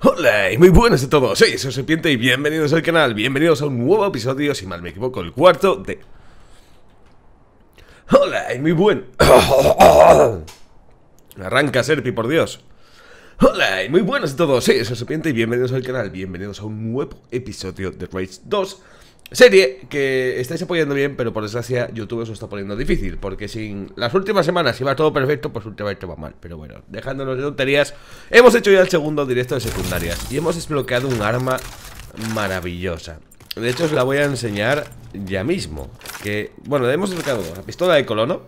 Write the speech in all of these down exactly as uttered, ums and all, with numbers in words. Hola y muy buenas a todos, soy SrSerpiente y bienvenidos al canal, bienvenidos a un nuevo episodio, si mal me equivoco, el cuarto de... Hola y muy buen... Arranca, Serpi, por Dios. Hola y muy buenas a todos, soy SrSerpiente y bienvenidos al canal, bienvenidos a un nuevo episodio de Rage dos. Serie que estáis apoyando bien, pero por desgracia YouTube os lo está poniendo difícil. Porque sin las últimas semanas iba todo perfecto, pues últimamente va mal. Pero bueno, dejándonos de tonterías, hemos hecho ya el segundo directo de secundarias y hemos desbloqueado un arma maravillosa. De hecho os la voy a enseñar ya mismo. Que, bueno, hemos desbloqueado la pistola de colono,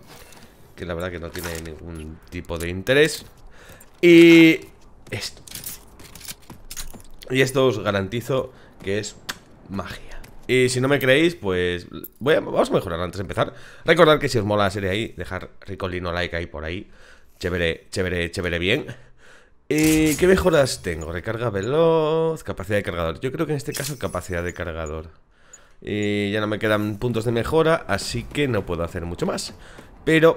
que la verdad que no tiene ningún tipo de interés. Y esto. Y esto os garantizo que es magia. Y si no me creéis, pues voy a, vamos a mejorar antes de empezar. Recordad que si os mola la serie ahí, dejar ricolino like ahí por ahí. Chévere, chévere, chévere bien. ¿Y qué mejoras tengo? Recarga veloz, capacidad de cargador. Yo creo que en este caso capacidad de cargador. Y ya no me quedan puntos de mejora, así que no puedo hacer mucho más. Pero,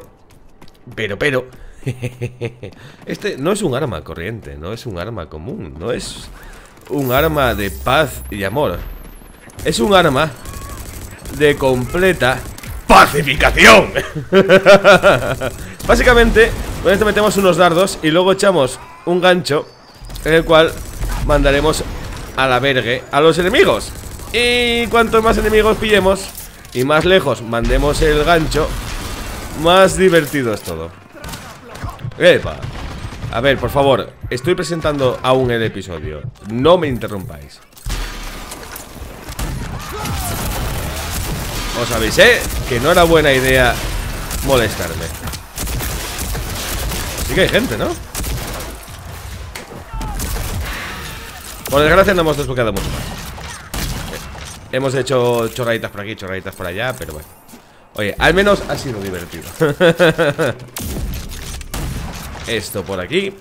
pero, pero este no es un arma corriente, no es un arma común, no es un arma de paz y amor. Es un arma de completa pacificación. Básicamente, con esto metemos unos dardos y luego echamos un gancho en el cual mandaremos a la vergue a los enemigos. Y cuantos más enemigos pillemos y más lejos mandemos el gancho, más divertido es todo. Epa. A ver, por favor, estoy presentando aún el episodio. No me interrumpáis. Os avisé que no era buena idea molestarme. Sí que hay gente, ¿no? Por desgracia no hemos desbloqueado mucho más. Hemos hecho chorraditas por aquí, chorraditas por allá, pero bueno. Oye, al menos ha sido divertido. Esto por aquí.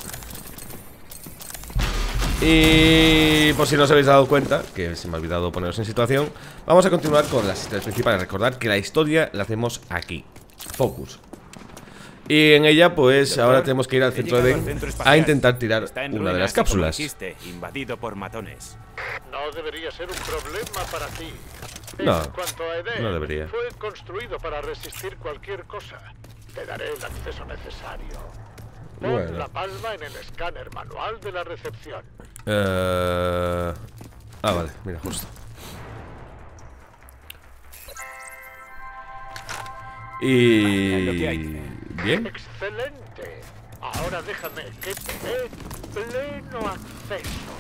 Y por si no os habéis dado cuenta, que se me ha olvidado poneros en situación, vamos a continuar con las historias principales. Recordad que la historia la hacemos aquí, Focus. Y en ella pues doctor, ahora tenemos que ir al centro de Edén a intentar tirar una de las cápsulas. Invadido por matones. No debería ser un problema para ti. No, en cuanto a Edén, no debería. Fue construido para resistir cualquier cosa. Te daré el acceso necesario. Pon bueno. La palma en el escáner manual de la recepción. Uh... Ah, vale, mira, justo. Y... Bien. Excelente. Ahora déjame que te dé pleno acceso.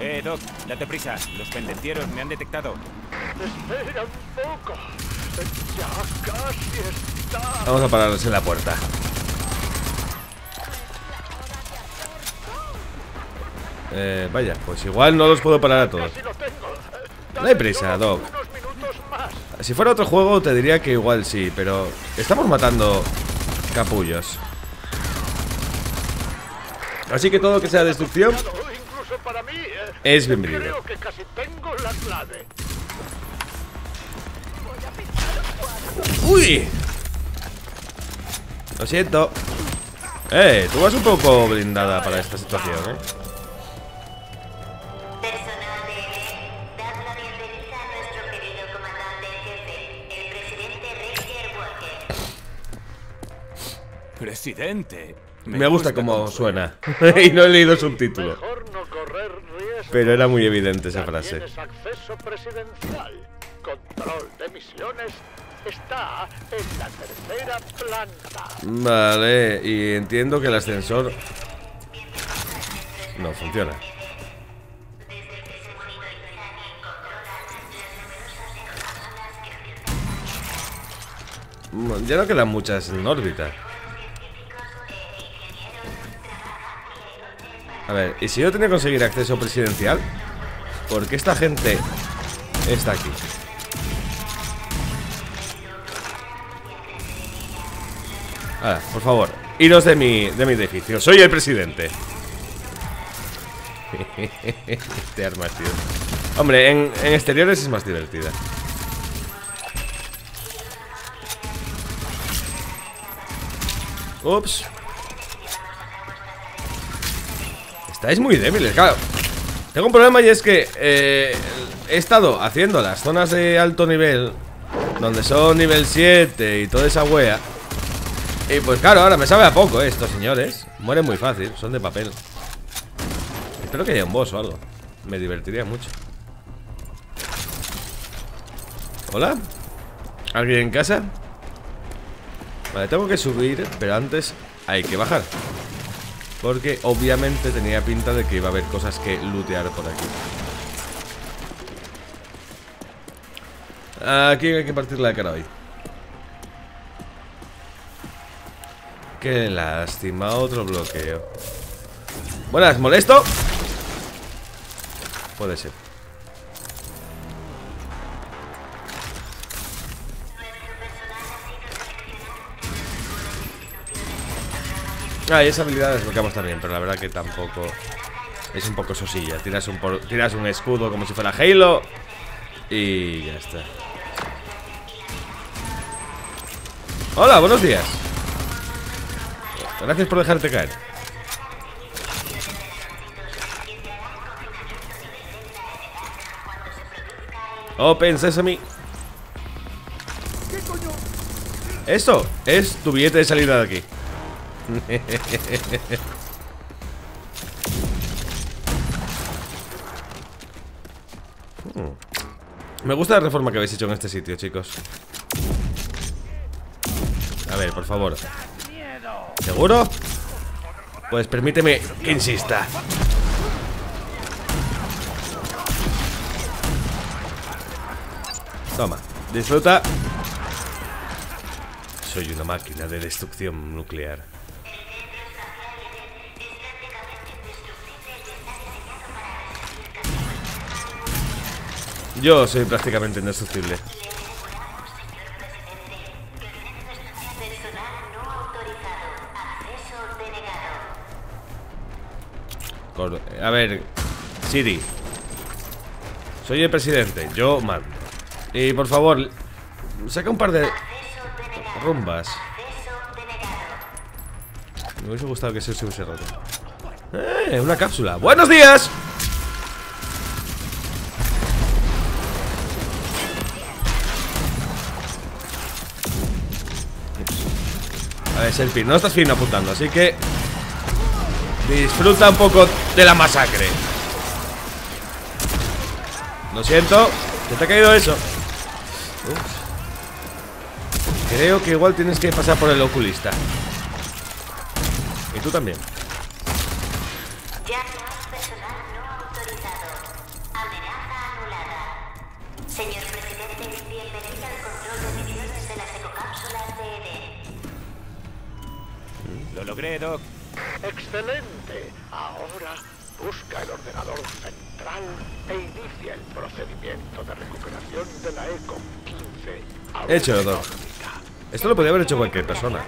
Eh, Doc, date prisa. Los pendencieros me han detectado. Espera un poco. Ya casi está. Vamos a pararnos en la puerta. Eh, vaya, pues igual no los puedo parar a todos. No hay prisa, Doc. Si fuera otro juego te diría que igual sí, pero estamos matando capullos. Así que todo lo que sea destrucción es bienvenido. ¡Uy! Lo siento. Eh, tú vas un poco blindada para esta situación, eh. Presidente. Me, me gusta, gusta cómo suena. Y no he leído el subtítulo. No correr riesgo, pero era muy evidente esa frase. Acceso presidencial. Control de misiones está en la tercera planta. Vale, y entiendo que el ascensor no funciona. Ya no quedan muchas en órbita. A ver, y si yo tenía que conseguir acceso presidencial, ¿por qué esta gente está aquí? Ahora, por favor, iros de mi, de mi edificio. Soy el presidente. Este arma, tío. Hombre, en, en exteriores es más divertida. Ups. Estáis muy débiles, claro. Tengo un problema y es que eh, he estado haciendo las zonas de alto nivel, donde son nivel siete y toda esa wea. Y pues claro, ahora me sabe a poco, eh, estos señores. Mueren muy fácil, son de papel. Espero que haya un boss o algo. Me divertiría mucho. ¿Hola? ¿Alguien en casa? Vale, tengo que subir, pero antes hay que bajar. Porque obviamente tenía pinta de que iba a haber cosas que lootear por aquí. Aquí hay que partir la cara hoy. Qué lástima, otro bloqueo. Buenas, ¿molesto? Puede ser. Ah, y esa habilidad desbloqueamos también, pero la verdad que tampoco. Es un poco sosilla. Tiras un, por... Tiras un escudo como si fuera Halo. Y ya está. Hola, buenos días. Gracias por dejarte caer. Open Sesame. ¿Qué coño? Eso es tu billete de salida de aquí. Me gusta la reforma que habéis hecho en este sitio, chicos. A ver, por favor. ¿Seguro? Pues permíteme que insista. Toma, disfruta. Soy una máquina de destrucción nuclear. Yo soy prácticamente indestructible. A ver, Siri. Soy el presidente, yo mando. Y por favor, saca un par de rumbas. Me hubiese gustado que se hubiese roto. ¡Eh! Una cápsula. ¡Buenos días! A ver, Serpi, no estás fino apuntando, así que disfruta un poco de la masacre. Lo siento, ¿te, te ha caído eso? Ups. Creo que igual tienes que pasar por el oculista. Y tú también. Lo logré, Doc. Excelente. Ahora busca el ordenador central e inicia el procedimiento de recuperación de la eco quince. Hecho, Doc. Esto lo podría haber hecho cualquier persona.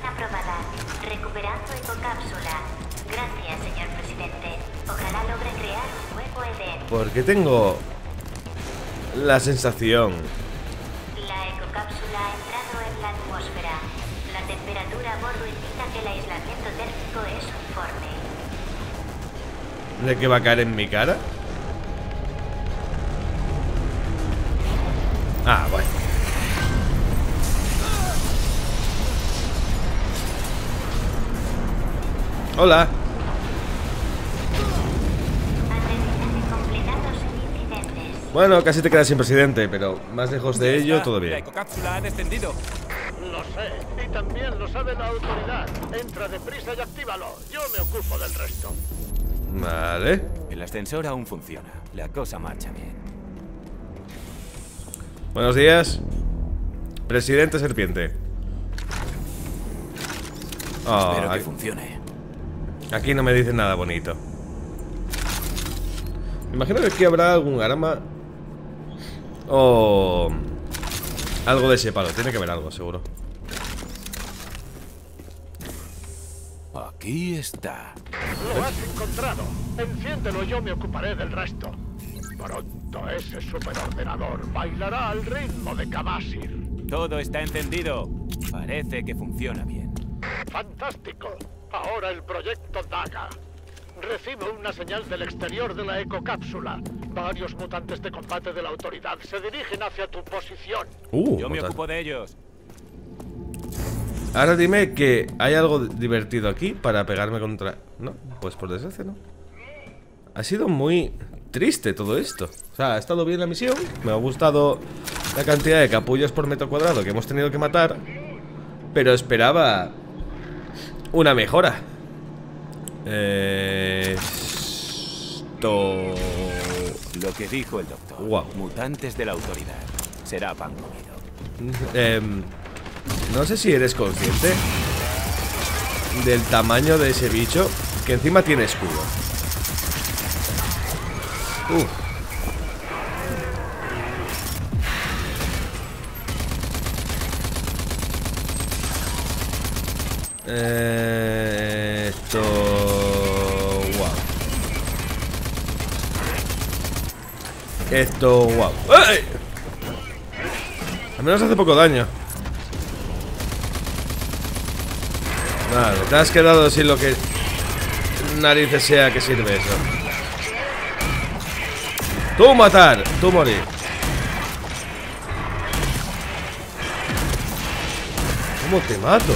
Recuperando ecocápsula. Gracias, señor presidente. Ojalá logre crear un nuevo Edén. Porque tengo la sensación. La ecocápsula ha entrado en la atmósfera. La temperatura a bordo indica que el aislamiento térmico es uniforme. ¿De qué va a caer en mi cara? Ah, bueno. Hola. Aterrizaje completado sin incidentes. Bueno, casi te quedas sin presidente, pero más lejos de ello, todo bien. La ecocápsula ha descendido. Lo sé, y también lo sabe la autoridad. Entra deprisa y actívalo. Yo me ocupo del resto. Vale. El ascensor aún funciona. La cosa marcha bien. Buenos días, presidente Serpiente. Oh, espero que funcione. Aquí no me dicen nada bonito. Me imagino que aquí habrá algún arma o... Oh. Algo de ese palo, tiene que haber algo, seguro. Aquí está. Lo has encontrado. Enciéndelo, yo me ocuparé del resto. Pronto ese superordenador bailará al ritmo de Kabashir. Todo está encendido. Parece que funciona bien. Fantástico. Ahora el proyecto Daga. Recibo una señal del exterior de la ecocápsula. Varios mutantes de combate de la autoridad se dirigen hacia tu posición. Uh, Yo me mutante. ocupo de ellos. Ahora dime que hay algo divertido aquí para pegarme contra... No, pues por desgracia no. Ha sido muy triste todo esto. O sea, ha estado bien la misión. Me ha gustado la cantidad de capullos por metro cuadrado que hemos tenido que matar. Pero esperaba una mejora. Eh... Esto... Lo que dijo el doctor. Wow. Mutantes de la autoridad. Será pan comido. eh... No sé si eres consciente del tamaño de ese bicho, que encima tiene escudo. Uh. Eh, esto... Wow. Esto... Wow. ¡Ay! Al menos hace poco daño. Vale, te has quedado sin lo que narices sea que sirve eso. Tú matar, tú morir. ¿Cómo te mato?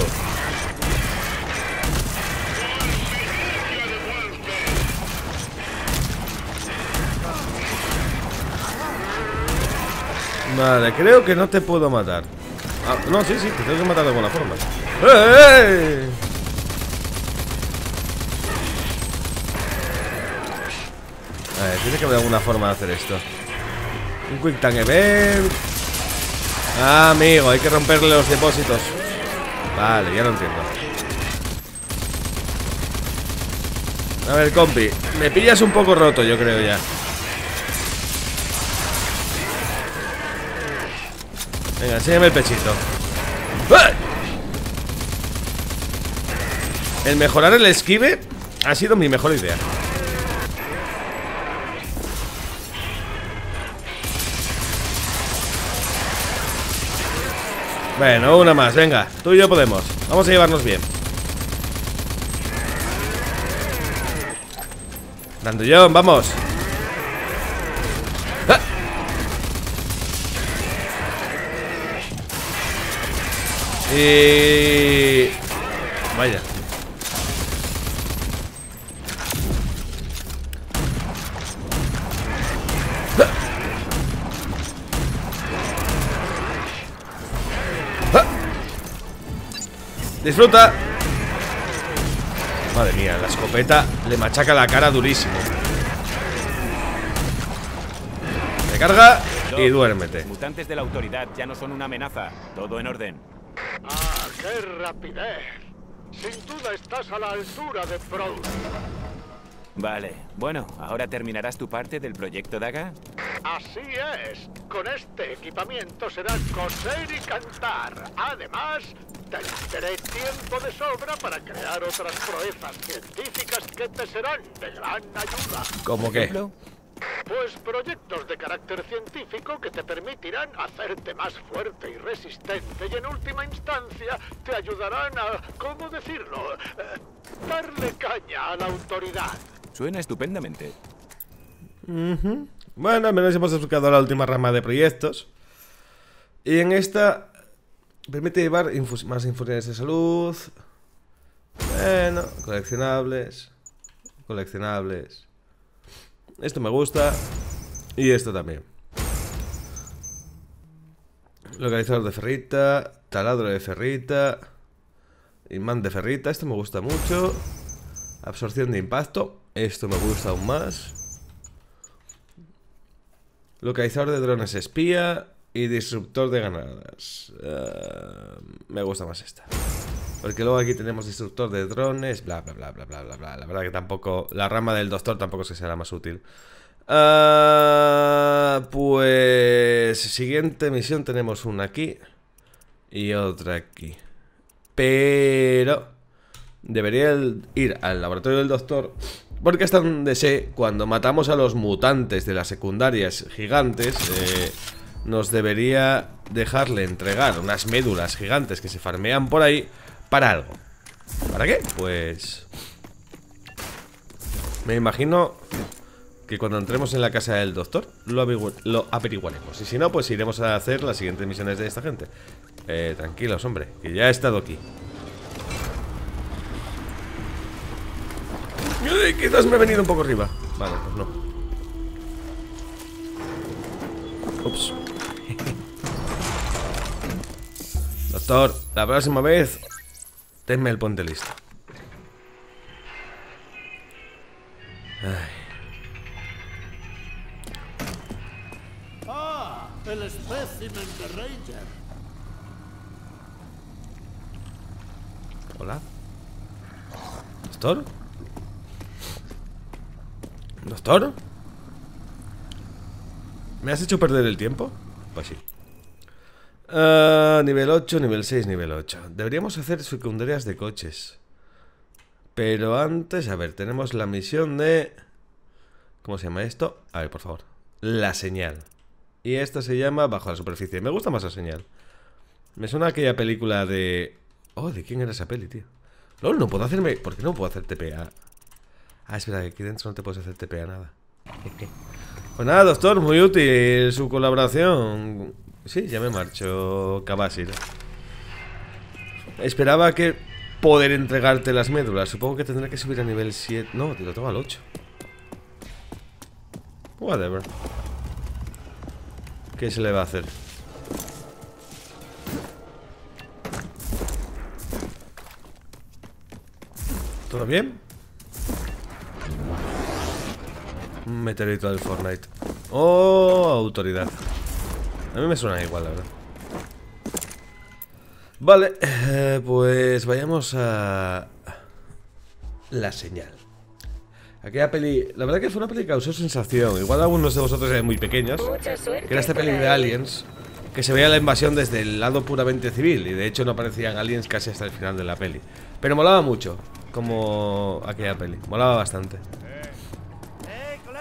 Vale, creo que no te puedo matar. Ah, no, sí, sí, te tengo que matar de alguna forma. ¡Eh! A ver, tiene que haber alguna forma de hacer esto. Un quick tank event. Ah, amigo, hay que romperle los depósitos. Vale, ya lo entiendo. A ver, compi, me pillas un poco roto, yo creo ya. Venga, enséñame el pechito. ¡Ah! El mejorar el esquive ha sido mi mejor idea. Bueno, una más, venga. Tú y yo podemos. Vamos a llevarnos bien. Grandullón, vamos. ¡Ah! Y... Vaya. Disfruta. Madre mía, la escopeta le machaca la cara durísimo. Recarga y duérmete. Mutantes de la autoridad ya no son una amenaza. Todo en orden. ¡Ah, qué rapidez! Sin duda estás a la altura de Proud. Vale, bueno, ahora terminarás tu parte del proyecto Daga. Así es, con este equipamiento será coser y cantar. Además, tendré tiempo de sobra para crear otras proezas científicas que te serán de gran ayuda. ¿Cómo qué? Pues proyectos de carácter científico que te permitirán hacerte más fuerte y resistente y en última instancia te ayudarán a, ¿cómo decirlo? Eh, darle caña a la autoridad. Suena estupendamente. Uh-huh. Bueno, al menos hemos explicado la última rama de proyectos. Y en esta permite llevar infus más infusiones de salud. Bueno, coleccionables. Coleccionables. Esto me gusta. Y esto también. Localizador de ferrita. Taladro de ferrita. Imán de ferrita. Esto me gusta mucho. Absorción de impacto. Esto me gusta aún más. Localizador de drones espía. Y disruptor de granadas. Uh, me gusta más esta. Porque luego aquí tenemos destructor de drones, bla, bla, bla, bla, bla, bla, bla. La verdad que tampoco... La rama del doctor tampoco es que sea la más útil. Uh, pues... Siguiente misión tenemos una aquí y otra aquí. Pero... Debería ir al laboratorio del doctor, porque hasta donde sé, cuando matamos a los mutantes de las secundarias gigantes... Eh, nos debería dejarle entregar unas médulas gigantes que se farmean por ahí. Para algo. ¿Para qué? Pues... Me imagino que cuando entremos en la casa del doctor lo, lo averiguaremos. Y si no, pues iremos a hacer las siguientes misiones de esta gente. Eh, tranquilos, hombre, que ya he estado aquí. Uy, quizás me he venido un poco arriba. Vale, pues no. Ups. Doctor, la próxima vez tenme el ponte listo. Ay. Ah, el espécimen de Ranger. Hola. Doctor. Doctor. ¿Me has hecho perder el tiempo? Pues sí. Uh, nivel ocho, nivel seis, nivel ocho. Deberíamos hacer secundarias de coches. Pero antes, a ver, tenemos la misión de... ¿Cómo se llama esto? A ver, por favor. La señal. Y esta se llama Bajo la superficie. Me gusta más la señal. Me suena a aquella película de... Oh, ¿de quién era esa peli, tío? LOL, no puedo hacerme... ¿Por qué no puedo hacer T P A? Ah, espera, que aquí dentro no te puedes hacer T P A nada. Pues nada, doctor, muy útil su colaboración. Sí, ya me marcho, Kabashir. Esperaba que poder entregarte las médulas. Supongo que tendré que subir a nivel siete. No, te lo tengo al ocho. Whatever. ¿Qué se le va a hacer? ¿Todo bien? Un meteorito del Fortnite. Oh, autoridad. A mí me suena igual, la verdad. Vale, eh, pues vayamos a... La señal. Aquella peli... La verdad que fue una peli que causó sensación. Igual algunos de vosotros eran muy pequeños. Que era esta peli de aliens. Que se veía la invasión desde el lado puramente civil. Y de hecho no aparecían aliens casi hasta el final de la peli. Pero molaba mucho. Como aquella peli. Molaba bastante.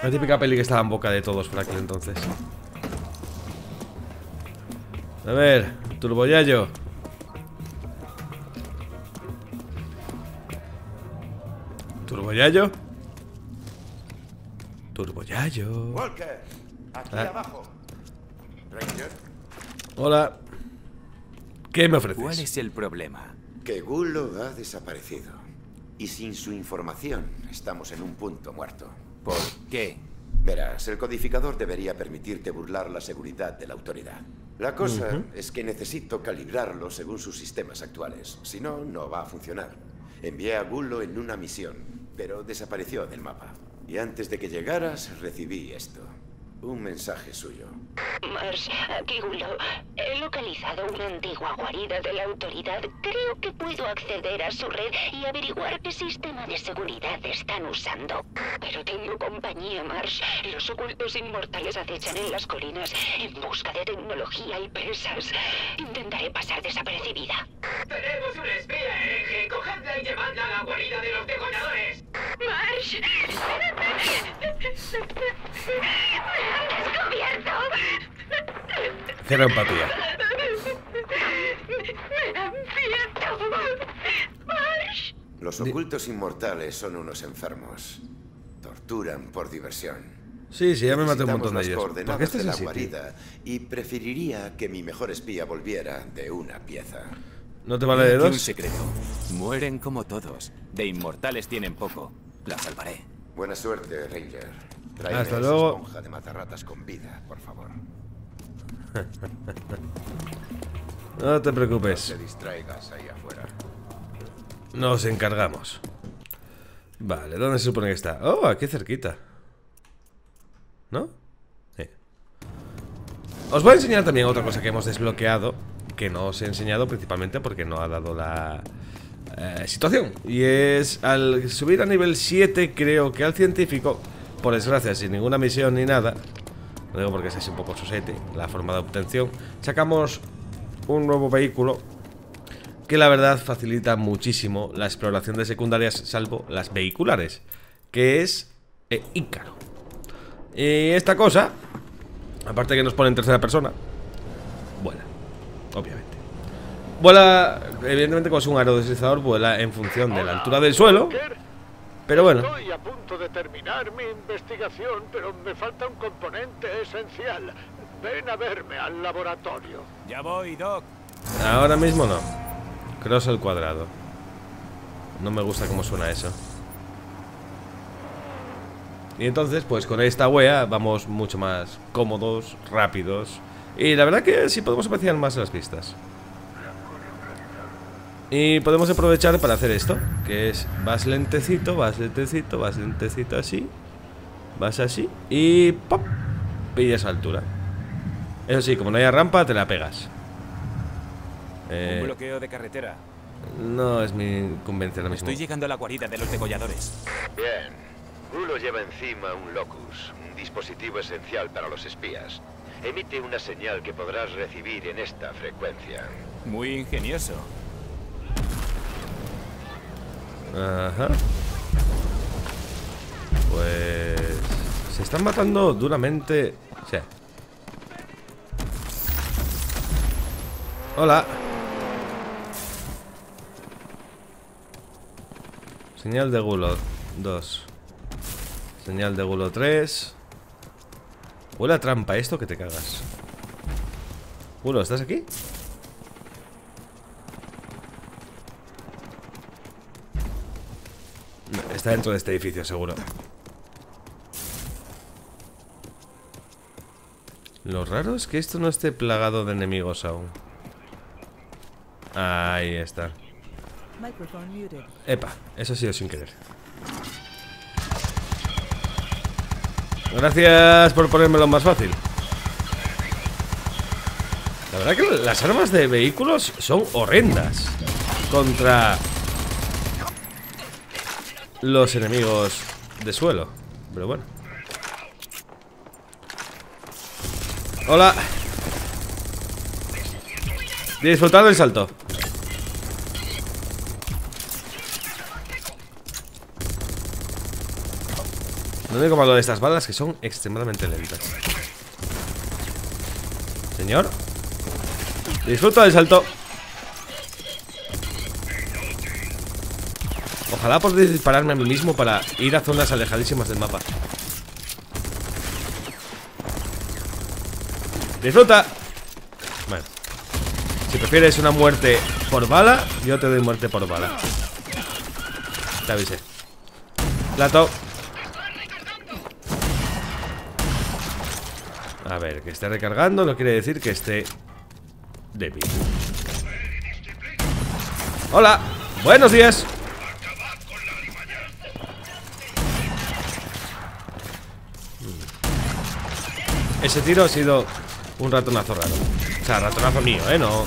La típica peli que estaba en boca de todos por aquel entonces. A ver, turboyayo. Turboyayo. Turboyayo. Walker, aquí ah. abajo. Ranger. Hola. ¿Qué me ofreces? ¿Cuál es el problema? Que Gulo ha desaparecido. Y sin su información estamos en un punto muerto. ¿Por qué? Verás, el codificador debería permitirte burlar la seguridad de la autoridad. La cosa uh-huh. es que necesito calibrarlo según sus sistemas actuales. Si no, no va a funcionar. Envié a Gulo en una misión, pero desapareció del mapa. Y antes de que llegaras, recibí esto. Un mensaje suyo. Marsh, aquí Gulo. He localizado una antigua guarida de la autoridad. Creo que puedo acceder a su red y averiguar qué sistema de seguridad están usando. Pero tengo compañía, Marsh. Los ocultos inmortales acechan en las colinas en busca de tecnología y presas. Intentaré pasar desapercibida. Tenemos una espía, hereje. Cogedla y llevadla a la guarida de los degoladores. Marsh, espérate. ¡Descubierto! Cero empatía. Me, me han cierto. Marsh. Los ocultos inmortales son unos enfermos. Torturan por diversión. Sí, sí, ya me maté un montón de ellos. ¿Por qué estás así, tío? Y preferiría que mi mejor espía volviera de una pieza. ¿No te vale de dos? Un secreto. Mueren como todos. De inmortales tienen poco. La salvaré. Buena suerte, Ranger. Tráeme hasta luego. Esponja de matarratas con vida, por favor. No te preocupes. No te distraigas ahí afuera. Nos encargamos. Vale, ¿dónde se supone que está? Oh, aquí cerquita. ¿No? Sí. Os voy a enseñar también otra cosa que hemos desbloqueado. Que no os he enseñado principalmente porque no ha dado la... Eh, situación. Y es al subir a nivel siete, creo que al científico, por desgracia, sin ninguna misión ni nada, lo digo porque es así un poco sosete la forma de obtención, sacamos un nuevo vehículo que la verdad facilita muchísimo la exploración de secundarias, salvo las vehiculares, que es eh, Ícaro. Y esta cosa, aparte que nos pone en tercera persona, vuela, obviamente. Vuela, evidentemente, como es un aerodeslizador, vuela en función de la altura del suelo. Pero bueno. Estoy a punto de terminar mi investigación, pero me falta un componente esencial. Ven a verme al laboratorio. Ya voy, Doc. Ahora mismo no. Cross al cuadrado. No me gusta cómo suena eso. Y entonces, pues con esta wea vamos mucho más cómodos, rápidos. Y la verdad que sí podemos apreciar más las pistas. Y podemos aprovechar para hacer esto, que es vas lentecito, vas lentecito, vas lentecito así. Vas así y ¡pop! Pillas altura. Eso sí, como no haya rampa, te la pegas. Eh, Un bloqueo de carretera. No es mi convencia ahora mismo. Estoy llegando a la guarida de los degolladores. Bien. Gulo lleva encima un locus, un dispositivo esencial para los espías. Emite una señal que podrás recibir en esta frecuencia. Muy ingenioso. Ajá. Pues... se están matando duramente... O sea... Hola. Señal de Gulo dos. Señal de Gulo tres. Huele a trampa esto que te cagas. Gulo, ¿estás aquí? Está dentro de este edificio, seguro. Lo raro es que esto no esté plagado de enemigos aún. Ahí está. Epa, eso ha sido sin querer. Gracias por ponérmelo más fácil. La verdad que las armas de vehículos son horrendas contra los enemigos de suelo. Pero bueno. Hola. Disfrutando el salto. Lo único malo de estas balas es que son extremadamente lentas. Señor, disfruta del salto. Ojalá podáis dispararme a mí mismo para ir a zonas alejadísimas del mapa. Disfruta. Bueno, si prefieres una muerte por bala, yo te doy muerte por bala. Te avisé. Plato. A ver, que esté recargando no quiere decir que esté débil. Hola, buenos días. Ese tiro ha sido un ratonazo raro. O sea, ratonazo mío, ¿eh? No.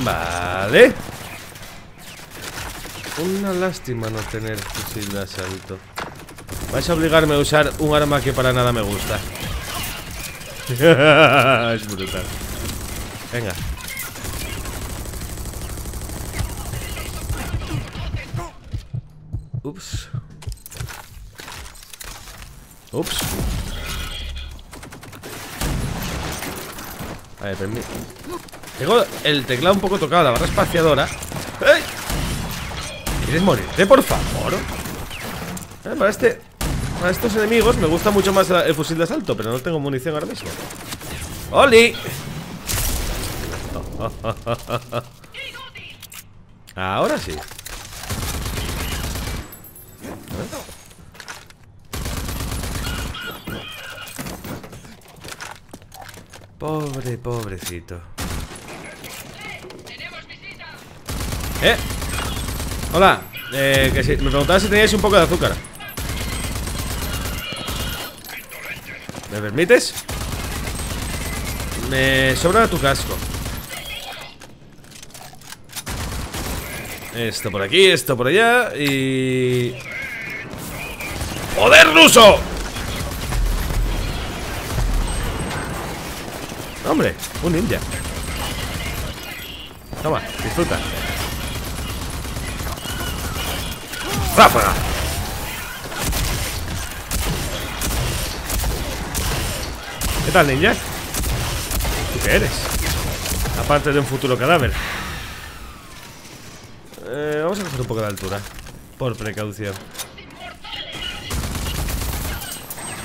Vale. Una lástima no tener fusil de asalto. Vais a obligarme a usar un arma que para nada me gusta. Es brutal. Venga. Ups. Ups. A ver, permíteme. Tengo el teclado un poco tocado, la barra espaciadora. ¡Ey! ¿Quieres morirte, por favor? Eh, para este... A estos enemigos me gusta mucho más el fusil de asalto, pero no tengo munición ahora mismo. ¡Oli! Ahora sí. Pobre, pobrecito. ¡Eh! Hola. Eh, que si, me preguntaba si teníais un poco de azúcar. ¿Me permites? Me sobra tu casco. Esto por aquí, esto por allá. Y... ¡Poder ruso! ¡Hombre! Un ninja. Toma, disfruta. ¡Ráfaga! ¿Qué tal, ninja? ¿Tú qué eres? Aparte de un futuro cadáver. eh, Vamos a coger un poco de altura. Por precaución.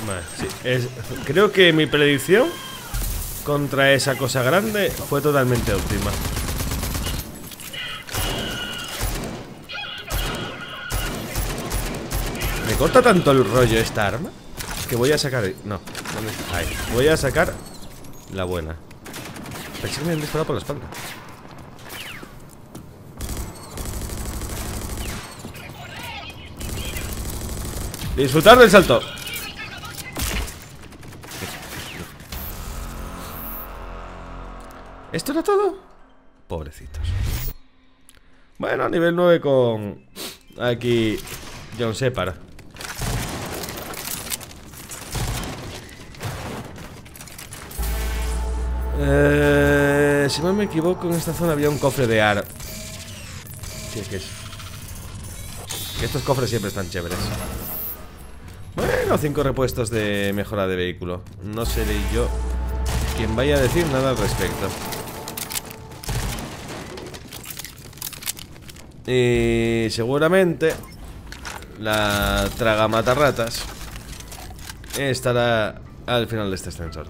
Vale, sí, es, creo que mi predicción contra esa cosa grande fue totalmente óptima. Me corta tanto el rollo esta arma que voy a sacar... No, ¿dónde está? Ahí. Voy a sacar la buena. Pensé que me han disparado por la espalda. Disfrutar del salto. ¿Esto era todo? Pobrecitos. Bueno, a nivel nueve con... Aquí... John Separa. Eh, si no me equivoco, en esta zona había un cofre de ar... Sí, es que es... Que estos cofres siempre están chéveres. Bueno, cinco repuestos de mejora de vehículo. No seré yo quien vaya a decir nada al respecto. Y seguramente la tragamatarratas estará al final de este ascensor.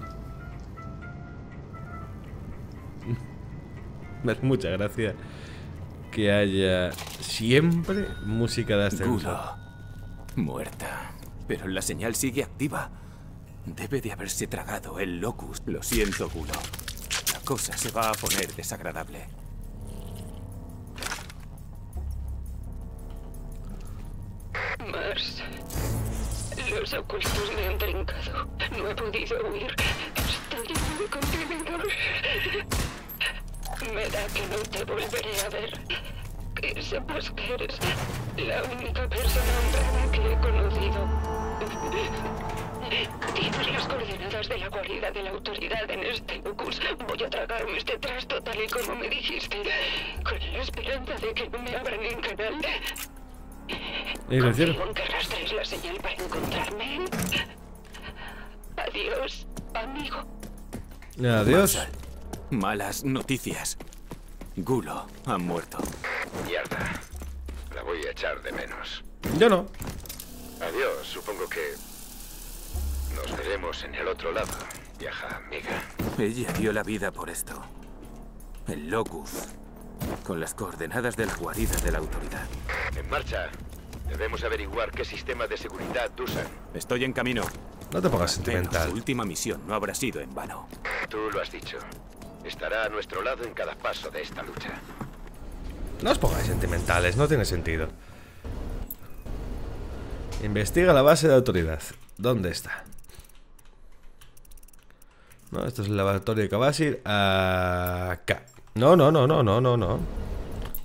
Me hace mucha gracia que haya siempre música de ascensor. Gulo, muerta. Pero la señal sigue activa. Debe de haberse tragado el locust. Lo siento, Gulo. La cosa se va a poner desagradable. Marsh, los ocultos me han trincado. No he podido huir. Estoy lleno de contenedor. Me da que no te volveré a ver. Que sepas que eres la única persona honrada que he conocido. Tienes las coordenadas de la guarida de la autoridad en este locus. Voy a tragarme este trasto tal y como me dijiste, con la esperanza de que no me abran el canal. Confío en que arrastres la señal para encontrarme. Adiós, amigo. Adiós. Malas noticias. Gulo ha muerto. Mierda. La voy a echar de menos. Yo no. Adiós, supongo que nos veremos en el otro lado, vieja amiga. Ella dio la vida por esto. El locus, con las coordenadas de la guarida de la autoridad. En marcha. Debemos averiguar qué sistema de seguridad usan. Estoy en camino. No te pongas sentimental. Tu última misión no habrá sido en vano. Tú lo has dicho. Estará a nuestro lado en cada paso de esta lucha. No os pongáis sentimentales, no tiene sentido. Investiga la base de autoridad. ¿Dónde está? No, esto es el laboratorio de Kabashir. Acá. No, no, no, no, no, no, no.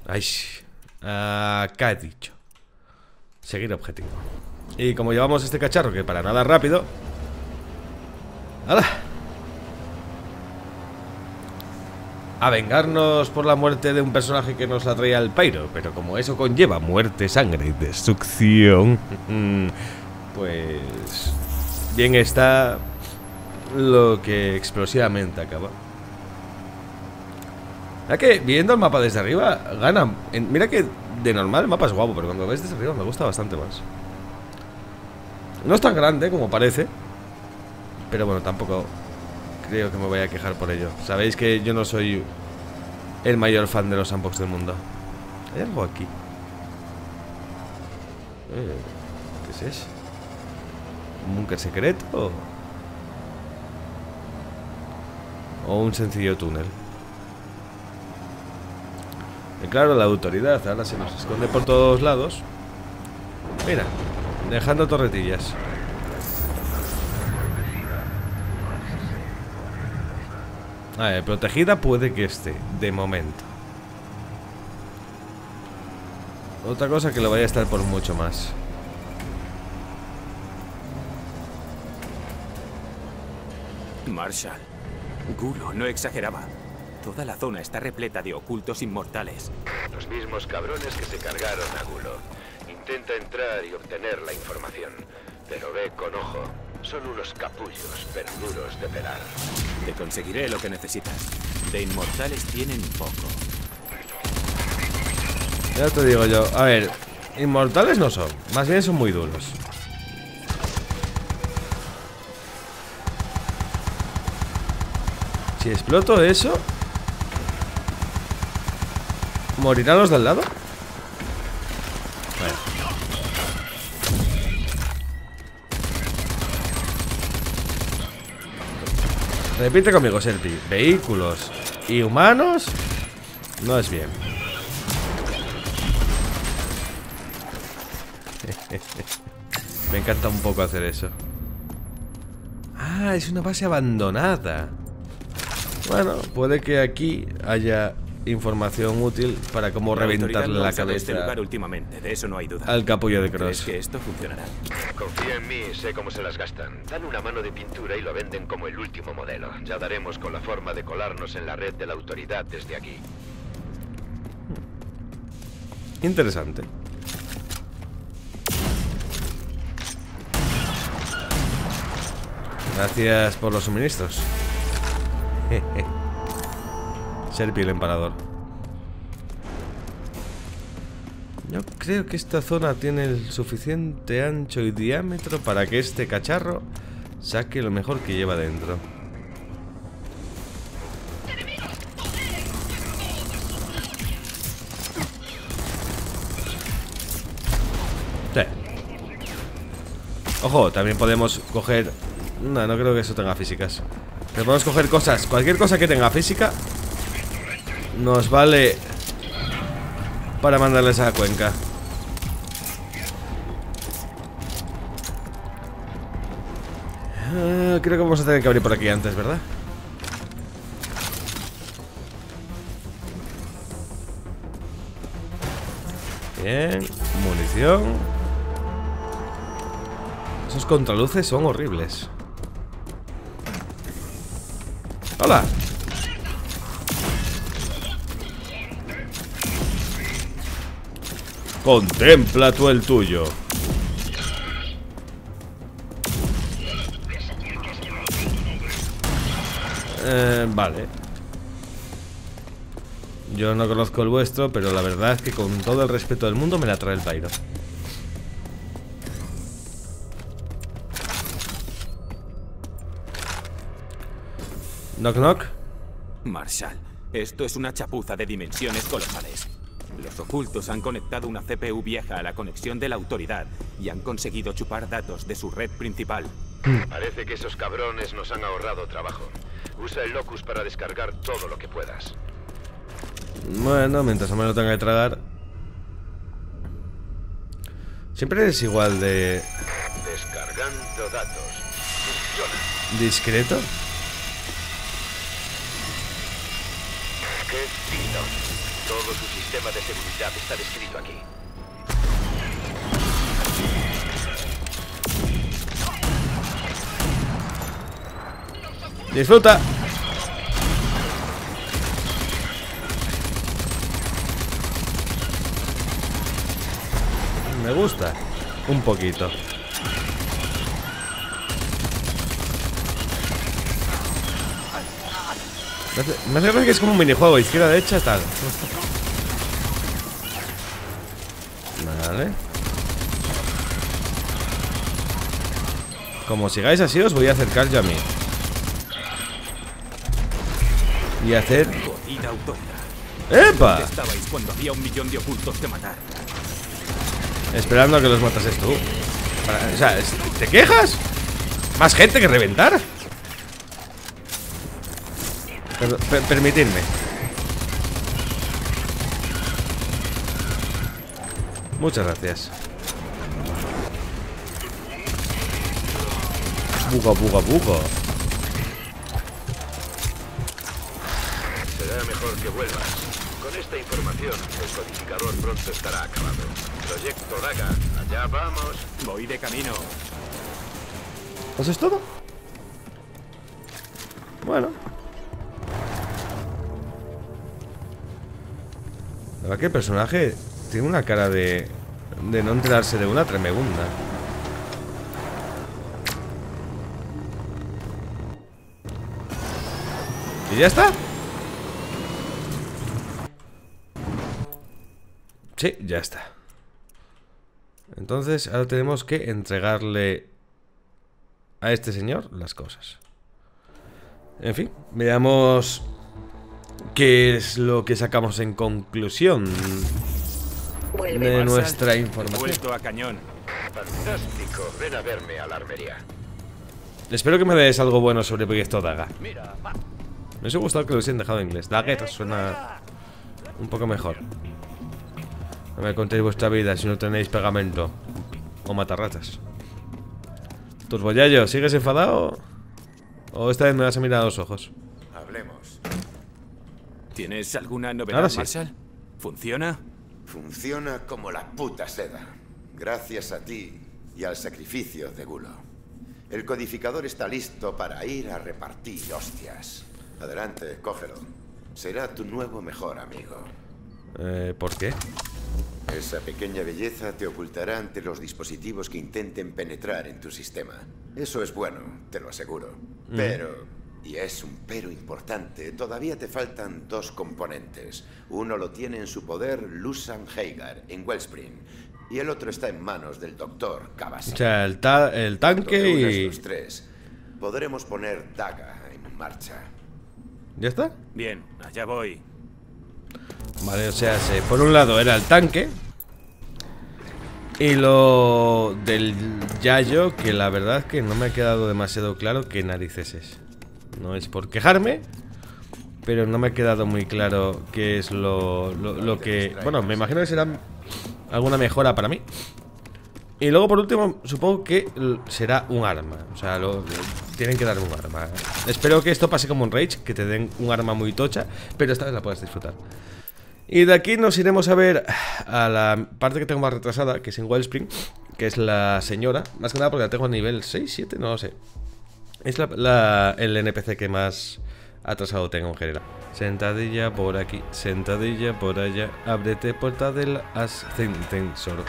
Ay, acá he dicho. Seguir objetivo. Y como llevamos este cacharro que para nada rápido. ¡Hala! A vengarnos por la muerte de un personaje que nos la traía al pairo. Pero como eso conlleva muerte, sangre y destrucción, pues bien está lo que explosivamente acaba. Ya que viendo el mapa desde arriba gana. Mira que de normal el mapa es guapo, pero cuando lo ves desde arriba me gusta bastante más. No es tan grande como parece, pero bueno, tampoco creo que me voy a quejar por ello. Sabéis que yo no soy el mayor fan de los sandbox del mundo. ¿Hay algo aquí? Eh, ¿Qué es eso? ¿Un búnker secreto? ¿O un sencillo túnel? Y claro, la autoridad ahora se nos esconde por todos lados. Mira, dejando torretillas. A ver, protegida puede que esté, de momento. Otra cosa que lo vaya a estar por mucho más. Marshall, Gulo no exageraba. Toda la zona está repleta de ocultos inmortales. Los mismos cabrones que se cargaron a Gulo. Intenta entrar y obtener la información, pero ve con ojo. Son unos capullos, pero duros de pelar. Te conseguiré lo que necesitas. De inmortales tienen poco. Ya te digo yo. A ver, Inmortales no son, más bien son muy duros. Si exploto eso, ¿morirán los de al lado? Vale. Repite conmigo, Serpi. Vehículos y humanos no es bien. Me encanta un poco hacer eso. Ah, es una base abandonada. Bueno, puede que aquí haya información útil para cómo reventarle la cabeza de este lugar últimamente, de eso no hay duda. Al capullo de Cross. ¿Crees que esto funcionará? Confía en mí, sé cómo se las gastan. Dan una mano de pintura y lo venden como el último modelo. Ya daremos con la forma de colarnos en la red de la autoridad desde aquí. Interesante. Gracias por los suministros. Jeje. Serpi el emparador. Yo creo que esta zona tiene el suficiente ancho y diámetro para que este cacharro saque lo mejor que lleva dentro. Sí. Ojo, también podemos coger... No, no creo que eso tenga físicas. Pero podemos coger cosas, cualquier cosa que tenga física nos vale para mandarles a la cuenca. Ah, creo que vamos a tener que abrir por aquí antes, ¿verdad? Bien, munición. Esos contraluces son horribles. ¡Hola! Contempla tú el tuyo. Eh, vale. Yo no conozco el vuestro, pero la verdad es que con todo el respeto del mundo me la trae el pairo. Knock, knock. Marshall, esto es una chapuza de dimensiones colosales. Los ocultos han conectado una C P U vieja a la conexión de la autoridad y han conseguido chupar datos de su red principal. Parece que esos cabrones nos han ahorrado trabajo. Usa el locus para descargar todo lo que puedas. Bueno, mientras no me lo tenga que tragar. Siempre es igual de... Descargando datos. Funciona. ¿Discreto? Todo su sistema de seguridad está descrito aquí. ¡Disfruta! Me gusta. Un poquito. Me hace gracia que es como un minijuego, izquierda, derecha, tal. Vale. Como sigáis así, os voy a acercar yo a mí. Y hacer... ¡Epa! Esperando a que los matases tú. O sea, ¿te quejas? ¿Más gente que reventar? Per per permitidme. Muchas gracias. Buga, buga, buga. Será mejor que vuelvas. Con esta información, el codificador pronto estará acabado. Proyecto Daga, allá vamos. Voy de camino. ¿Eso es todo? Bueno. La verdad que el personaje tiene una cara de, de no enterarse de una tremenda. ¿Y ya está? Sí, ya está. Entonces ahora tenemos que entregarle a este señor las cosas. En fin, veamos qué es lo que sacamos en conclusión de nuestra información. A cañón. Fantástico, ven a verme a la armería. Espero que me des algo bueno sobre Proyecto Daga. Me hubiese gustado que lo hubiesen dejado en inglés. Daga suena un poco mejor. No me contéis vuestra vida si no tenéis pegamento o matarratas. Turboyayo, ¿sigues enfadado? ¿O esta vez me vas a mirar a los ojos? Hablemos. ¿Tienes alguna novedad, Ahora sí. Marshall? ¿Funciona? Funciona como la puta seda. Gracias a ti y al sacrificio de Gulo. El codificador está listo para ir a repartir hostias. Adelante, cógelo. Será tu nuevo mejor amigo. Eh, ¿por qué? Esa pequeña belleza te ocultará ante los dispositivos que intenten penetrar en tu sistema. Eso es bueno, te lo aseguro. Mm. Pero, y es un pero importante, todavía te faltan dos componentes. Uno lo tiene en su poder Lushan Hagar, en Wellspring. Y el otro está en manos del doctor Kabashir. O sea, el, ta el tanque y... los tres, podremos poner Daga en marcha. ¿Ya está? Bien, allá voy. Vale, o sea, por un lado era el tanque y lo del Yayo, que la verdad es que no me ha quedado demasiado claro qué narices es. No es por quejarme, pero no me ha quedado muy claro qué es lo, lo, lo que... Bueno, me imagino que será alguna mejora para mí. Y luego por último, supongo que será un arma. O sea, lo, tienen que dar un arma. Espero que esto pase como en Rage, que te den un arma muy tocha, pero esta vez la puedas disfrutar. Y de aquí nos iremos a ver a la parte que tengo más retrasada, que es en Wellspring, que es la señora. Más que nada porque la tengo a nivel seis, siete, no lo sé. Es la, la, el N P C que más atrasado tengo en general. Sentadilla por aquí, sentadilla por allá. Ábrete puerta del ascensor.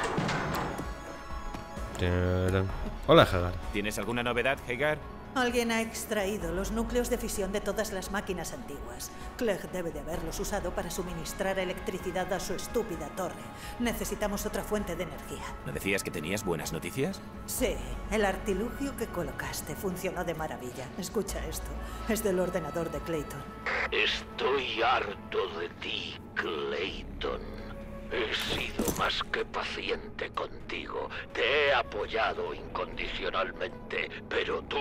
Hola, Hagar. ¿Tienes alguna novedad, Hagar? Alguien ha extraído los núcleos de fisión de todas las máquinas antiguas. Clegg debe de haberlos usado para suministrar electricidad a su estúpida torre. Necesitamos otra fuente de energía. ¿No decías que tenías buenas noticias? Sí, el artilugio que colocaste funcionó de maravilla. Escucha esto, es del ordenador de Clayton. Estoy harto de ti, Clayton. He sido más que paciente contigo. Te he apoyado incondicionalmente, pero tú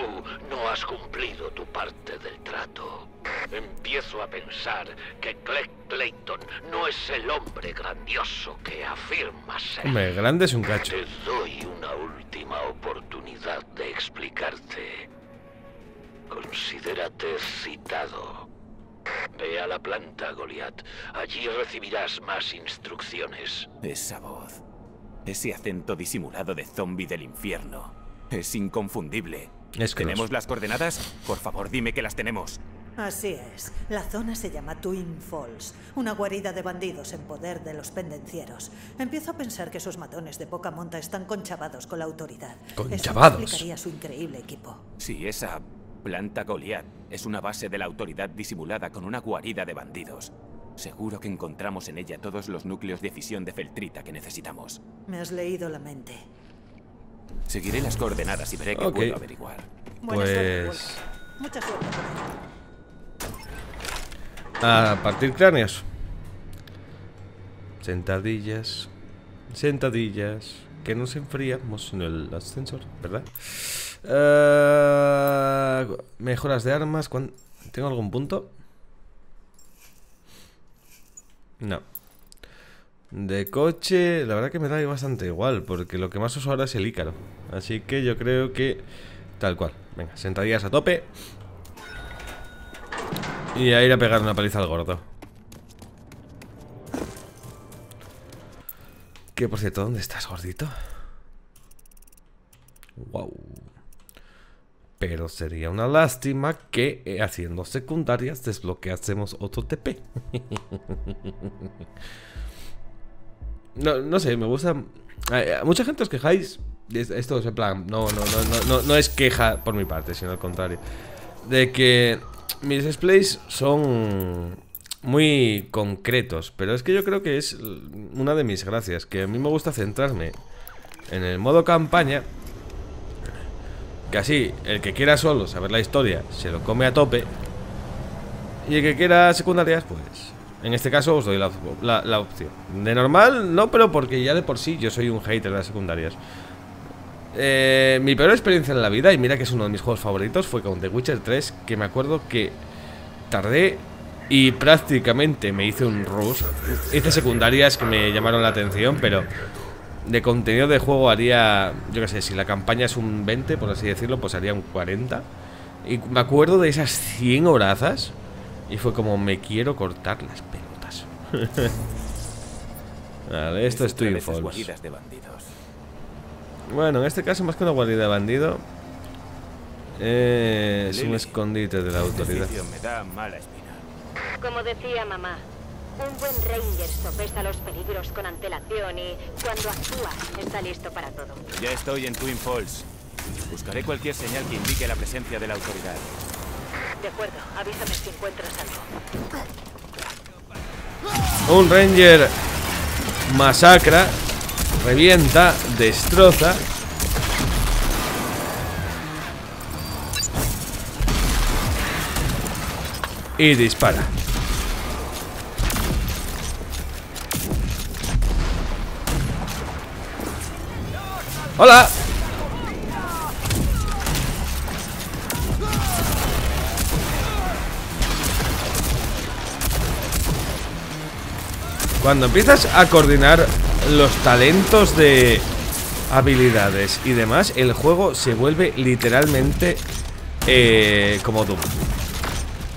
no has cumplido tu parte del trato. Empiezo a pensar que Clegg Clayton no es el hombre grandioso que afirma ser. Hombre, grande es un cacho. Te doy una última oportunidad de explicarte. Considérate citado. Ve a la planta, Goliath. Allí recibirás más instrucciones. Esa voz, ese acento disimulado de zombie del infierno, es inconfundible. Es que ¿Tenemos las coordenadas? Por favor, dime que las tenemos. Así es. La zona se llama Twin Falls, una guarida de bandidos en poder de los pendencieros. Empiezo a pensar que esos matones de poca monta están conchavados con la autoridad. ¿Conchavados? Eso explicaría su increíble equipo. Sí, esa... planta Goliath es una base de la autoridad disimulada con una guarida de bandidos. Seguro que encontramos en ella todos los núcleos de fisión de Feltrita que necesitamos. Me has leído la mente. Seguiré las coordenadas y veré qué okay. puedo averiguar. Pues... mucha suerte. A partir cráneos. Sentadillas. Sentadillas. Que nos enfriamos en el ascensor, ¿verdad? Uh, mejoras de armas. ¿Tengo algún punto? No. De coche, la verdad que me da bastante igual, porque lo que más uso ahora es el Ícaro. Así que yo creo que tal cual. Venga, sentadillas a tope. Y a ir a pegar una paliza al gordo. Que por cierto, ¿dónde estás, gordito? Wow. Pero sería una lástima que haciendo secundarias desbloqueásemos otro T P. No, no sé, me gusta. Mucha gente os quejáis. Esto es en plan, no, no, no, no, no es queja por mi parte, sino al contrario. De que mis displays son muy concretos. Pero es que yo creo que es una de mis gracias, que a mí me gusta centrarme en el modo campaña, que así el que quiera solo saber la historia se lo come a tope, y el que quiera secundarias, pues en este caso os doy la, la, la opción. De normal no, pero porque ya de por sí yo soy un hater de las secundarias. Eh, mi peor experiencia en la vida, y mira que es uno de mis juegos favoritos, fue con The Witcher tres, que me acuerdo que tardé y prácticamente me hice un rush. Hice secundarias que me llamaron la atención, pero de contenido de juego haría, yo qué sé, si la campaña es un veinte, por así decirlo, pues haría un cuarenta. Y me acuerdo de esas cien horazas y fue como, me quiero cortar las pelotas. Vale, esto es Twin Falls. Bueno, en este caso más que una guarida de bandido, eh, es un escondite de la autoridad. Me da mala espina. Como decía mamá, un buen Ranger sopesa los peligros con antelación y cuando actúa está listo para todo. Ya estoy en Twin Falls. Buscaré cualquier señal que indique la presencia de la autoridad. De acuerdo, avísame si encuentras algo. Un Ranger masacra, revienta, destroza. Y dispara. ¡Hola! Cuando empiezas a coordinar los talentos de habilidades y demás, el juego se vuelve literalmente eh, como Doom.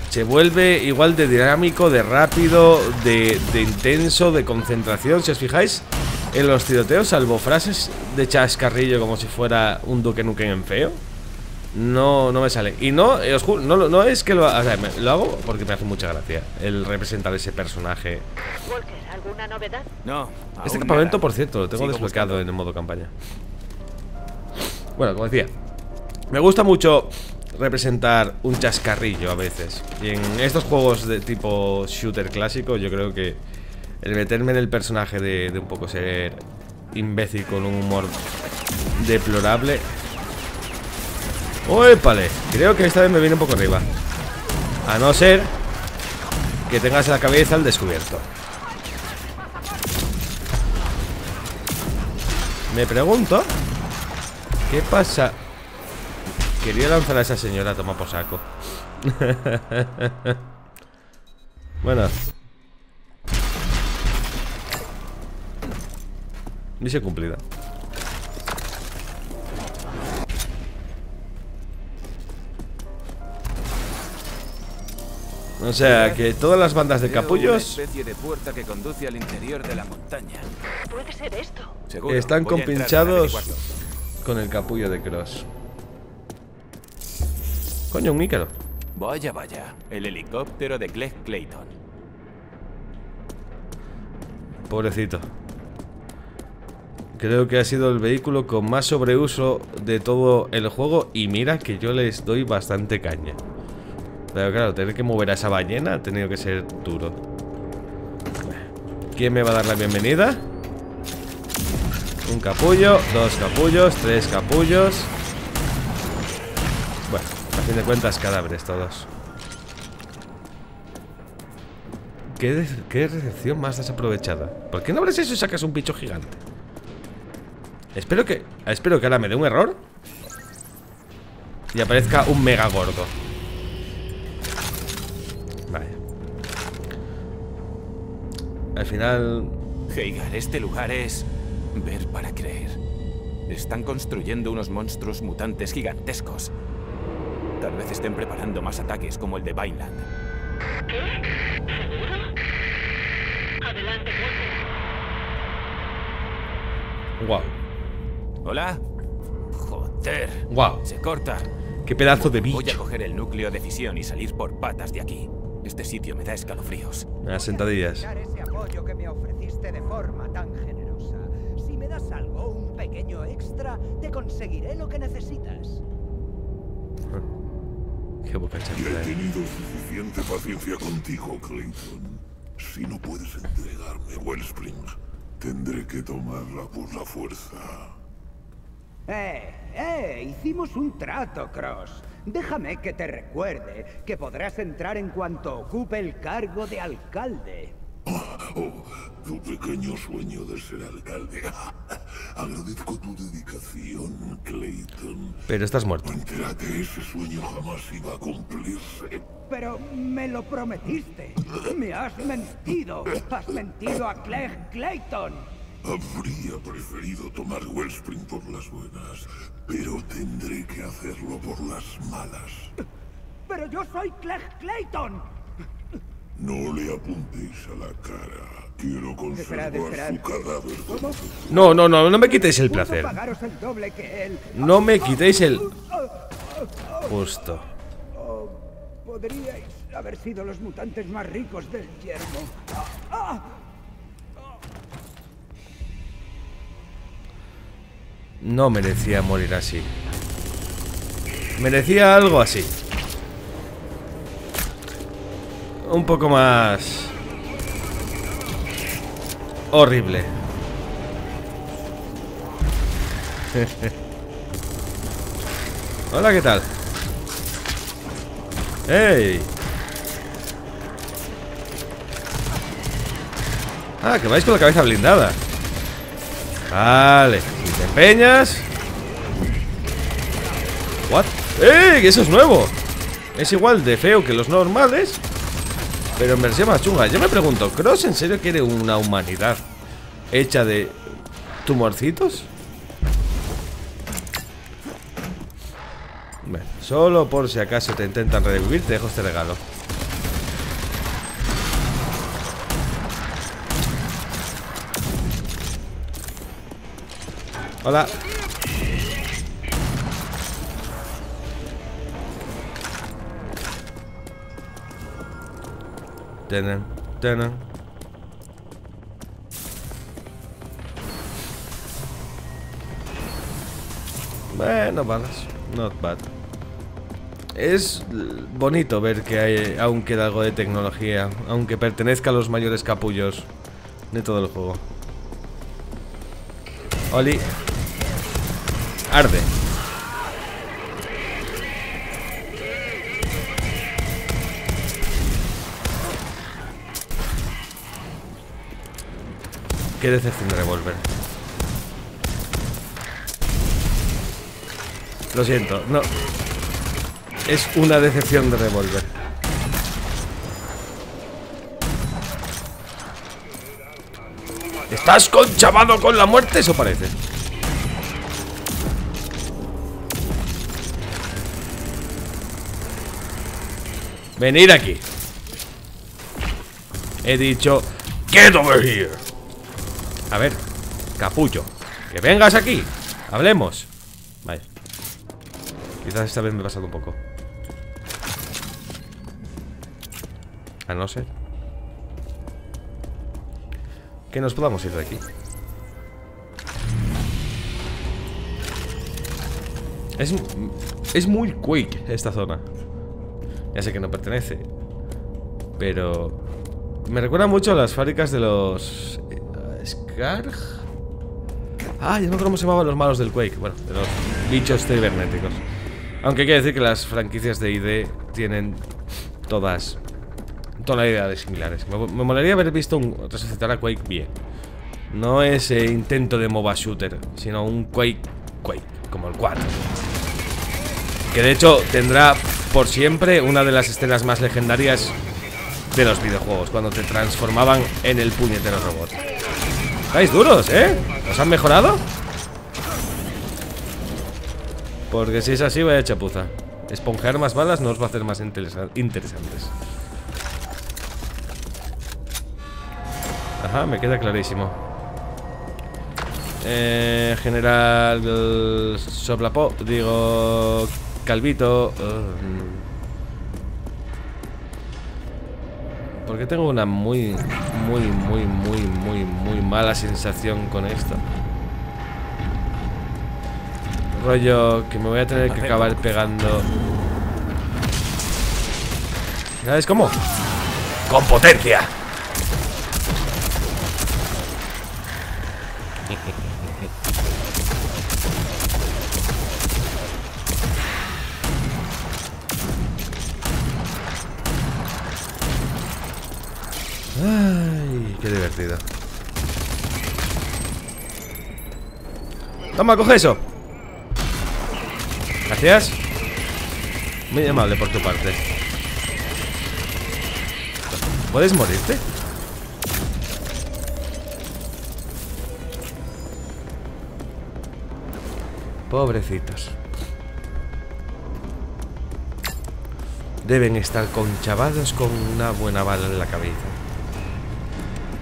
Se vuelve igual de dinámico, de rápido, de, de intenso, de concentración. Si os fijáis en los tiroteos, salvo frases de chascarrillo como si fuera un Duke Nukem en feo, no, no me sale. Y no, os juro, no, no es que lo, o sea, me, lo hago porque me hace mucha gracia el representar ese personaje. Walker, ¿alguna novedad? No. Este campamento, nada. Por cierto, lo tengo Sigo desbloqueado buscando. En el modo campaña. Bueno, como decía, me gusta mucho representar un chascarrillo a veces. Y en estos juegos de tipo shooter clásico, yo creo que el meterme en el personaje de, de un poco ser imbécil con un humor deplorable. ¡Épale! Creo que esta vez me viene un poco arriba. A no ser que tengas la cabeza al descubierto. Me pregunto, ¿qué pasa? Quería lanzar a esa señora, toma por saco. Bueno. Misión cumplida. O sea, que todas las bandas de capullos están compinchados con el capullo de Cross. Coño, un Ícaro. Vaya, vaya, el helicóptero de Clegg Clayton. Pobrecito. Creo que ha sido el vehículo con más sobreuso de todo el juego. Y mira que yo les doy bastante caña. Pero claro, tener que mover a esa ballena ha tenido que ser duro. ¿Quién me va a dar la bienvenida? Un capullo, dos capullos, tres capullos. Bueno, a fin de cuentas, cadáveres todos. ¿Qué, qué recepción más desaprovechada? ¿Por qué no abres eso y sacas un bicho gigante? Espero que, espero que ahora me dé un error y aparezca un mega gordo. Al final... Hagar, este lugar es... ver para creer. Están construyendo unos monstruos mutantes gigantescos. Tal vez estén preparando más ataques como el de Vineland. ¿Qué? ¿Seguro? Adelante, Walker. Guau. ¿Hola? Joder. Guau. Se corta. Qué pedazo de bicho. Voy a coger el núcleo de fisión y salir por patas de aquí. Este sitio me da escalofríos. Las sentadillas. Ese apoyo que me ofreciste de forma tan generosa. Si me das algo, un pequeño extra, te conseguiré lo que necesitas. Qué boca chancla. He tenido suficiente paciencia contigo, Clayton. Si no puedes entregarme Wellspring, tendré que tomarla por la fuerza. ¡Eh! ¡Eh! Hicimos un trato, Cross. Déjame que te recuerde que podrás entrar en cuanto ocupe el cargo de alcalde. Oh, oh, tu pequeño sueño de ser alcalde. Agradezco tu dedicación, Clayton. Pero estás muerto. Entérate, ese sueño jamás iba a cumplirse. Pero me lo prometiste. Me has mentido. Has mentido a Clegg, Clayton. Habría preferido tomar Wellspring por las buenas, pero tendré que hacerlo por las malas. ¡Pero yo soy Clegg Clayton! No le apuntéis a la cara. Quiero conservar esperad, esperad. su cadáver. ¿Cómo? No, no, no, no me quitéis el placer. Pagaros el doble que él. No me quitéis el... Justo. Oh, podríais haber sido los mutantes más ricos del yermo. ¡Ah! No merecía morir así. Merecía algo así. Un poco más... horrible. Hola, ¿qué tal? ¡Ey! Ah, que vais con la cabeza blindada. Vale. ¿Te empeñas? ¿What? ¡Eh! ¡Eso es nuevo! Es igual de feo que los normales, pero en versión más chunga. Yo me pregunto, ¿Cross en serio quiere una humanidad hecha de tumorcitos? Bueno, solo por si acaso te intentan revivir, te dejo este regalo. Hola. Tenen, tenen. Bueno, balas. Not bad. Es bonito ver que hay, aún queda algo de tecnología, aunque pertenezca a los mayores capullos de todo el juego. Oli. Arde. Qué decepción de revólver. Lo siento, no. Es una decepción de revólver. ¿Estás conchavado con la muerte? Eso parece. Venid aquí. He dicho, get over here. A ver, capullo, que vengas aquí. Hablemos. Vale. Quizás esta vez me he pasado un poco. A no ser que nos podamos ir de aquí. Es, es muy quick esta zona. Ya sé que no pertenece, pero me recuerda mucho a las fábricas de los... ¿Scarg? Ah, ya no recuerdo cómo se llamaban los malos del Quake. Bueno, de los bichos cibernéticos. Aunque quiero decir que las franquicias de I D tienen todas tonalidades similares. Me, me molaría haber visto un resucitar a Quake bien. No ese intento de MOBA shooter, sino un Quake Quake, como el cuatro. Que de hecho tendrá por siempre una de las escenas más legendarias de los videojuegos, cuando te transformaban en el puñetero robot. Estáis duros, ¿eh? ¿Os han mejorado? Porque si es así, vaya chapuza. Esponjar más balas no os va a hacer más interesa- interesantes. Ajá, me queda clarísimo. Eh, general Soplapó, digo... Calvito. Uh, porque tengo una muy, muy, muy, muy, muy, muy mala sensación con esto. Rollo que me voy a tener que acabar pegando. ¿Sabes cómo? Con potencia. Ay, qué divertido. Toma, coge eso. Gracias. Muy amable por tu parte. ¿Puedes morirte? Pobrecitos. Deben estar conchavados con una buena bala en la cabeza.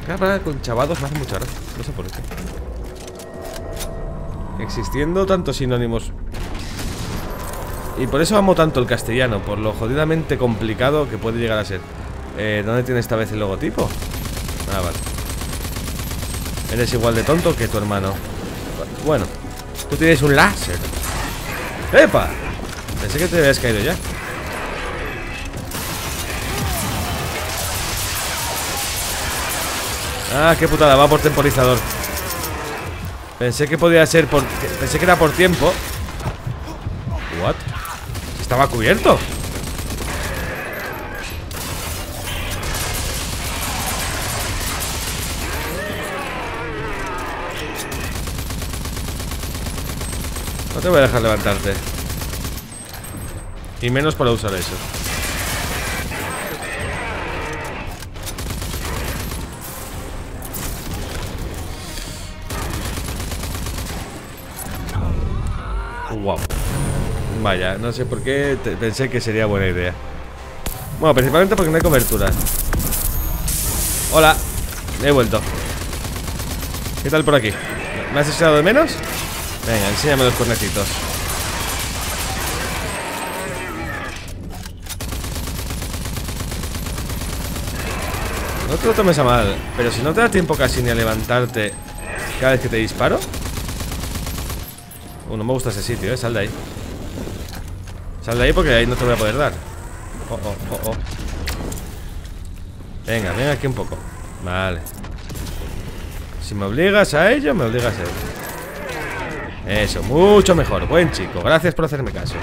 Cara, conchavados me hace mucha gracia. No sé por qué. Existiendo tantos sinónimos. Y por eso amo tanto el castellano, por lo jodidamente complicado que puede llegar a ser. Eh, ¿dónde tiene esta vez el logotipo? Ah, vale. Eres igual de tonto que tu hermano. Bueno, tú tienes un láser. ¡Epa! Pensé que te habías caído ya. Ah, qué putada, va por temporizador. Pensé que podía ser por... Pensé que era por tiempo. What? Estaba cubierto. No te voy a dejar levantarte. Y menos para usar eso. Wow. Vaya, no sé por qué te, pensé que sería buena idea. Bueno, principalmente porque no hay cobertura. Hola, he vuelto. ¿Qué tal por aquí? ¿Me has echado de menos? Venga, enséñame los cornetitos. No te lo tomes a mal, pero si no te da tiempo casi ni a levantarte cada vez que te disparo. Uh, no me gusta ese sitio, eh, sal de ahí. Sal de ahí porque ahí no te voy a poder dar. Oh, oh, oh, oh. Venga, venga aquí un poco. Vale. Si me obligas a ello, me obligas a ello. Eso, mucho mejor, buen chico. Gracias por hacerme caso.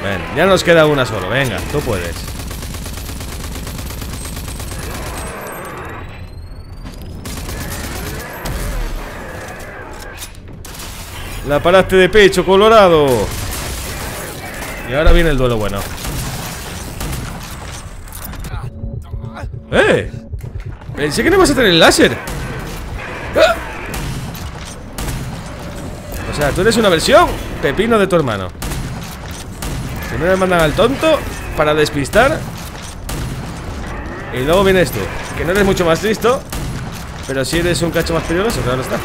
Bueno, ya nos queda una solo. Venga, tú puedes. La paraste de pecho, Colorado. Y ahora viene el duelo bueno. ¡Eh! Pensé que no vas a tener el láser. ¡Ah! O sea, tú eres una versión pepino de tu hermano. Primero me mandan al tonto para despistar. Y luego vienes tú, que no eres mucho más listo, pero sí eres un cacho más peligroso, claro está.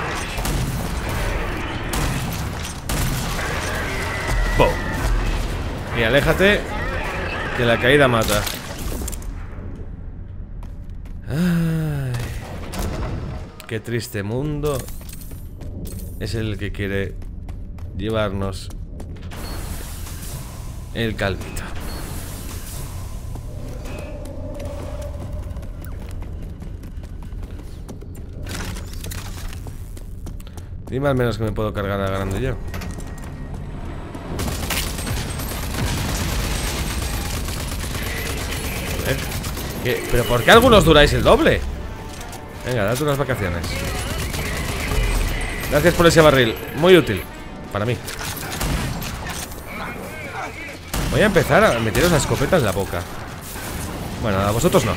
¡Boom! Y aléjate, que la caída mata. Qué triste mundo es el que quiere llevarnos el calvito. Dime al menos que me puedo cargar a grande yo. Joder. ¿Qué? ¿Pero por qué algunos duráis el doble? Venga, date unas vacaciones. Gracias por ese barril, muy útil para mí. Voy a empezar a meteros la escopeta en la boca. Bueno, a vosotros no.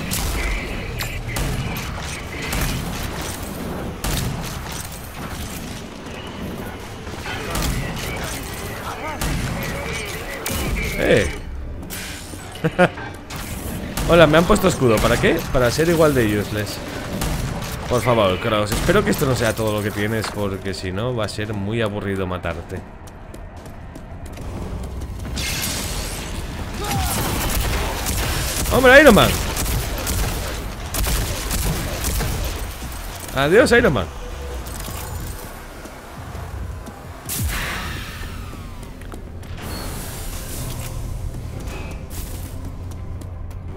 Eh. Hola, me han puesto escudo, ¿para qué? Para ser igual de useless. Por favor, Cross, espero que esto no sea todo lo que tienes, porque si no va a ser muy aburrido matarte. ¡Hombre, Iron Man! ¡Adiós, Iron Man!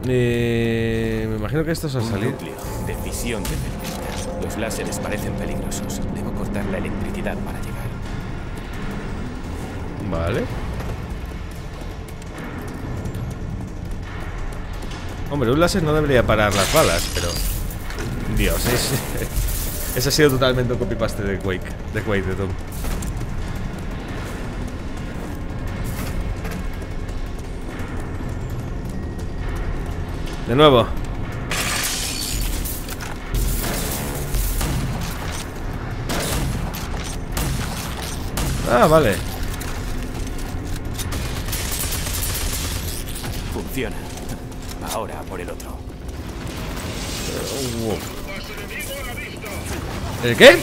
Eh, me imagino que estos han salido. Decisión de Feltrita. Los láseres parecen peligrosos. Debo cortar la electricidad para llegar. Vale. Hombre, un láser no debería parar las balas, pero... Dios, es... ese ha sido totalmente un copypaste de Quake, de Quake de Doom. De nuevo. Ah, vale. Funciona. Ahora por el otro. Uh, wow. ¿El qué?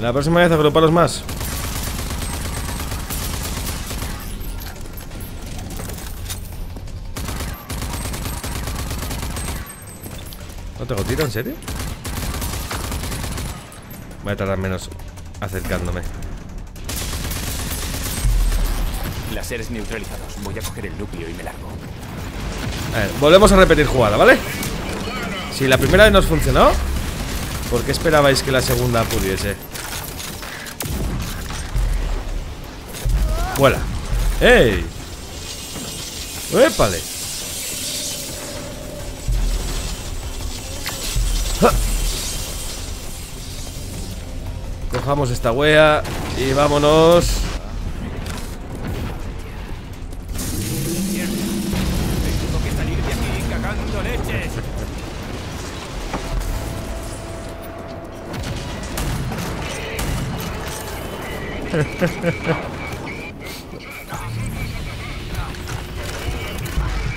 La próxima vez agruparos más. ¿No tengo tiro, en serio? Voy a tardar menos acercándome. Láseres neutralizados. Voy a coger el núcleo y me largo. A ver, volvemos a repetir jugada, ¿vale? Si la primera vez nos funcionó, ¿por qué esperabais que la segunda pudiese? ¡Vuela! ¡Ey! ¡Épale! ¡Ja! Cojamos esta wea y vámonos.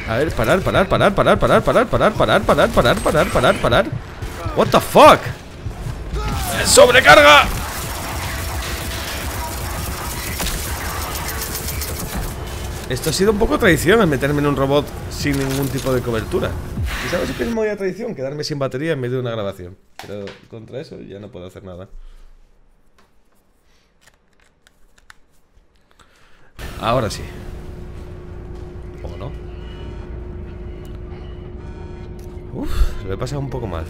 A ver, parar, parar, parar, parar, parar, parar, parar, parar, parar, parar, parar, parar, parar. What the fuck? ¡Sobrecarga! Esto ha sido un poco traición, el meterme en un robot sin ningún tipo de cobertura. ¿Y sabes qué es muy a traición? Quedarme sin batería en medio de una grabación. Pero contra eso ya no puedo hacer nada. Ahora sí. ¿O no? Uf, lo he pasado un poco mal.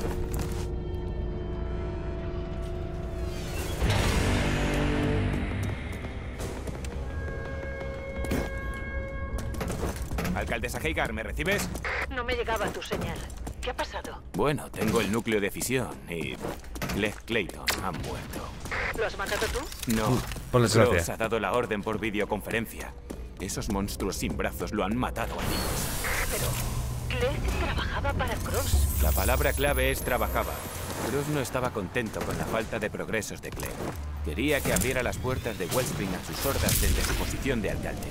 Alcaldesa Hagar, ¿me recibes? No me llegaba tu señal. ¿Qué ha pasado? Bueno, tengo el núcleo de fisión y... Clegg y Clayton han muerto. ¿Lo has matado tú? No. Uh, por desgracia. Cross ha dado la orden por videoconferencia. Esos monstruos sin brazos lo han matado a ellos. Pero... Clegg trabajaba para Cross. La palabra clave es trabajaba. Cross no estaba contento con la falta de progresos de Clegg. Quería que abriera las puertas de Wellspring a sus hordas desde su posición de alcalde.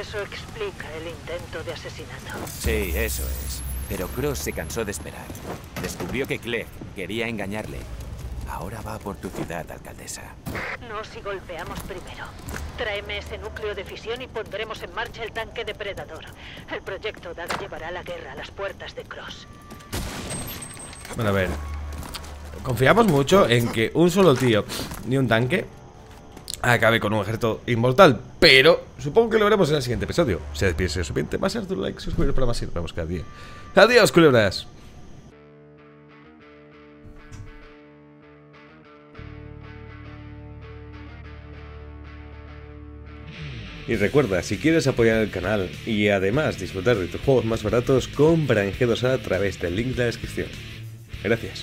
Eso explica el intento de asesinato. Sí, eso es. Pero Cross se cansó de esperar. Descubrió que Clegg quería engañarle. Ahora va por tu ciudad, alcaldesa. No si golpeamos primero. Tráeme ese núcleo de fisión y pondremos en marcha el tanque depredador. El proyecto Daga llevará la guerra a las puertas de Cross. Bueno, a ver. Confiamos mucho en que un solo tío ni un tanque acabe con un ejército inmortal, pero supongo que lo veremos en el siguiente episodio. Se despide SrSerpiente, más dar tu like, suscribiros para más y nos vemos cada día. Adiós, culebras. Y recuerda, si quieres apoyar el canal y además disfrutar de tus juegos más baratos, compra en G dos A a través del link de la descripción. Gracias.